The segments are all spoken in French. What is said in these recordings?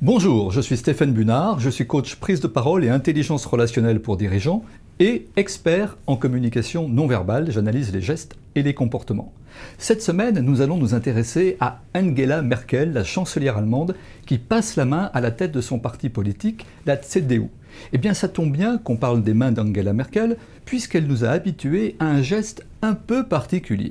Bonjour, je suis Stephen Bunard, je suis coach prise de parole et intelligence relationnelle pour dirigeants et expert en communication non verbale, j'analyse les gestes et les comportements. Cette semaine, nous allons nous intéresser à Angela Merkel, la chancelière allemande, qui passe la main à la tête de son parti politique, la CDU. Eh bien, ça tombe bien qu'on parle des mains d'Angela Merkel, puisqu'elle nous a habitués à un geste un peu particulier.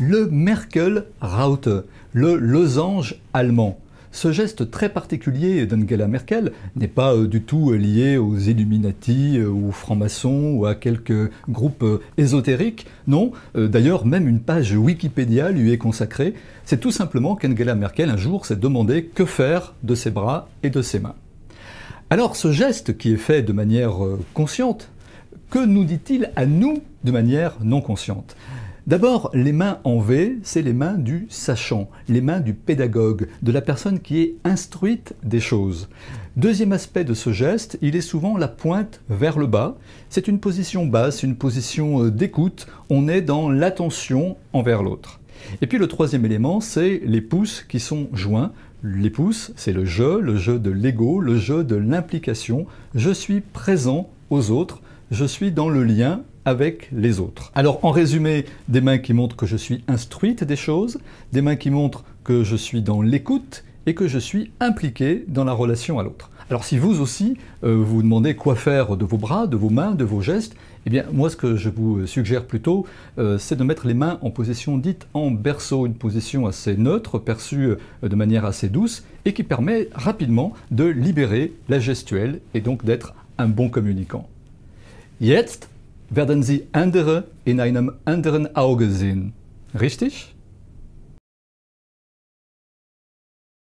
Le Merkel-Raute, le losange allemand. Ce geste très particulier d'Angela Merkel n'est pas du tout lié aux Illuminati, aux francs-maçons ou à quelques groupes ésotériques. Non, d'ailleurs même une page Wikipédia lui est consacrée. C'est tout simplement qu'Angela Merkel un jour s'est demandé que faire de ses bras et de ses mains. Alors ce geste qui est fait de manière consciente, que nous dit-il à nous de manière non consciente ? D'abord, les mains en V, c'est les mains du sachant, les mains du pédagogue, de la personne qui est instruite des choses. Deuxième aspect de ce geste, il est souvent la pointe vers le bas. C'est une position basse, une position d'écoute. On est dans l'attention envers l'autre. Et puis le troisième élément, c'est les pouces qui sont joints. Les pouces, c'est le jeu de l'ego, le jeu de l'implication. Je suis présent aux autres, je suis dans le lien avec les autres. Alors en résumé, des mains qui montrent que je suis instruite des choses, des mains qui montrent que je suis dans l'écoute et que je suis impliqué dans la relation à l'autre. Alors si vous aussi, vous demandez quoi faire de vos bras, de vos mains, de vos gestes, eh bien moi ce que je vous suggère plutôt, c'est de mettre les mains en position dite en berceau, une position assez neutre, perçue de manière assez douce et qui permet rapidement de libérer la gestuelle et donc d'être un bon communicant. Jetzt werden Sie andere in einem anderen Auge sehen. Richtig?